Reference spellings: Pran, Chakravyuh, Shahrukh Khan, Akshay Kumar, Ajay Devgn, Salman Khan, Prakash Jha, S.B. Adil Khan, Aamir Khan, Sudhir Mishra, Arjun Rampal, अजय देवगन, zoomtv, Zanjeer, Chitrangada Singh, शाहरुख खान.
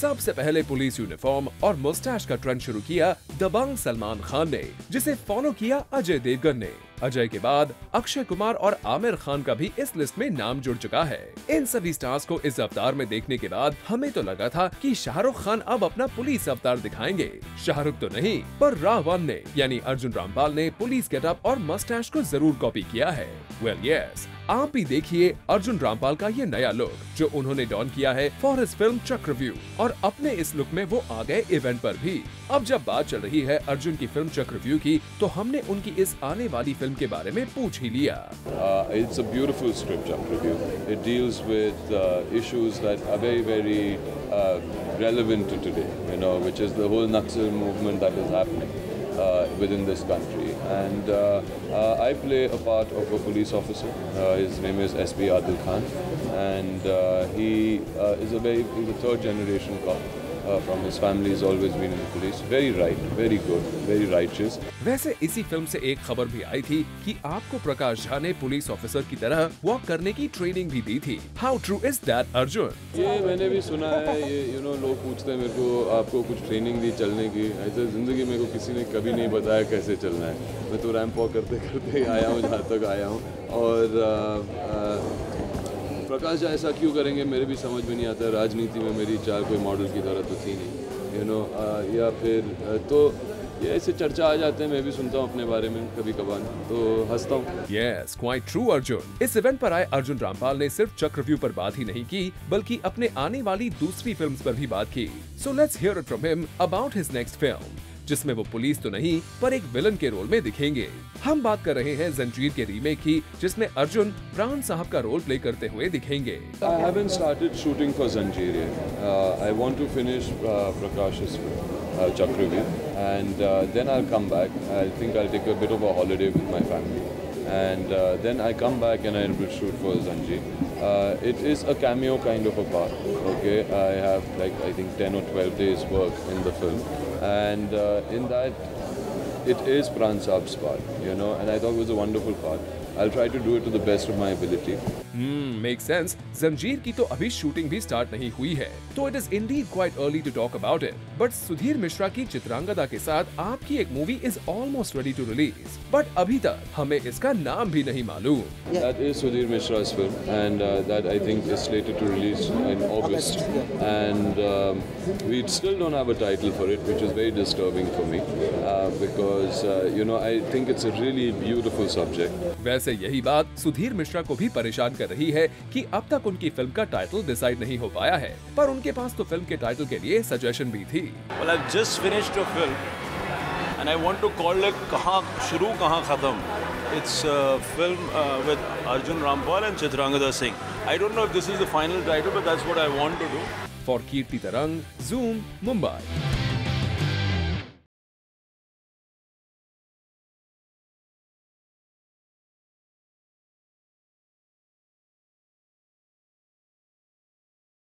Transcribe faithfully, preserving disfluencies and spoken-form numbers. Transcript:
सबसे पहले police uniform और मुस्टैश का ट्रेंड शुरू किया दबंग सलमान खान ने, जिसे फॉलो किया अजय देवगन ने। अजय के बाद अक्षय कुमार और आमिर खान का भी इस लिस्ट में नाम जुड़ चुका है। इन सभी स्टार्स को इस अवतार में देखने के बाद हमें तो लगा था कि शाहरुख खान अब अपना पुलिस अवतार दिखाएंगे। शाहरुख तो नहीं, पर रावण ने यानी अर्जुन रामपाल ने पुलिस गेटअप और मस्टैश को जरूर कॉपी किया है। वेल well, यस yes, आप भी देखिए अर्जुन रामपाल का ये नया लुक जो उन्होंने डॉन किया है फॉर हिज फिल्म चक्रव्यूह, और अपने इस लुक में वो आ गए इवेंट पर भी। अब जब बात चल रही है अर्जुन की फिल्म चक्रव्यूह की, तो हमने उनकी इस आने वाली फिल्म के बारे में पूछ ही लिया। It's a beautiful script Chakravyuh. It deals with issues that are very very relevant to today, you know, which is the whole Naxal movement that is happening Uh, within this country, and uh, uh, I play a part of a police officer. Uh, his name is S B Adil Khan, and uh, he uh, is a very he's a third generation cop. Uh, from his family has always been in the police. Very right, very good, very righteous. वैसे इसी film से एक खबर भी आई थी कि आपको प्रकाश झा ने पुलिस ऑफिसर की तरह वॉक करने की ट्रेनिंग भी दी थी। How true is that, Arjun? ये मैंने भी सुना है, ये यू नो लोग पूछते हैं मेरे को आपको कुछ ट्रेनिंग दी चलने की। ऐसे जिंदगी मेरे को किसी ने कभी नहीं बताया कैसे चलना है। मैं तो रैंप वॉक करते करते आया हूँ जहाँ तक आया हूँ। और आ, आ, प्रकाश झा ऐसा क्यों करेंगे मेरे भी समझ में नहीं आता। राजनीति में मेरी चार कोई मॉडल की तरह तो थी नहीं, यू नो, या फिर तो ये ऐसे चर्चा आ जाते हैं। मैं भी सुनता हूँ अपने बारे में कभी कभार, तो हंसता हूँ। Yes, quite true Arjun. इस इवेंट पर आए अर्जुन रामपाल ने सिर्फ चक्रव्यूह पर बात ही नहीं की, बल्कि अपने आने वाली दूसरी फिल्म्स पर भी बात की। So let's hear it from him about his next film, जिसमें वो पुलिस तो नहीं पर एक विलन के रोल में दिखेंगे। हम बात कर रहे हैं जंजीर के रीमेक की, जिसमें अर्जुन प्राण साहब का रोल प्ले करते हुए दिखेंगे। I haven't started shooting for Zanjeer yet. Uh, I want to finish uh, Prakash's uh, Chakravyuh, and uh, then I'll come back. I think I'll take a bit of a holiday with my family, and uh, then I come back and I will shoot for Zanjeer. Uh, it is a cameo kind of a part. Okay, I have like I think ten or twelve days work in the film, and uh, in that it is Pran Saab's part, you know, and I thought it was a wonderful part. I'll try to do it to the best of my ability. Hmm, makes sense. Zanjeer की तो अभी shooting भी start नहीं हुई है, तो it is indeed quite early to talk about it. But Sudhir Mishra की चित्रांगदा के साथ आपकी एक movie is almost ready to release. But अभी तक हमें इसका नाम भी नहीं मालूम. That is Sudhir Mishra's film, and uh, that I think is slated to release in August. And um, we still don't have a title for it, which is very disturbing for me, uh, because uh, you know I think it's a really beautiful subject. वैसे यही बात सुधीर मिश्रा को भी परेशान कर रही है कि अब तक उनकी फिल्म का टाइटल डिसाइड नहीं हो पाया है, पर उनके पास तो फिल्म के टाइटल के लिए सजेशन भी थी। Well, I've just finished a film, and I want to call it कहाँ शुरू कहाँ खत्म. It's a film uh, with Arjun Rampal and Chitrangada Singh. I don't know if this is the final title, but that's what I want to do. For Kirti Tarang, Zoom, Mumbai.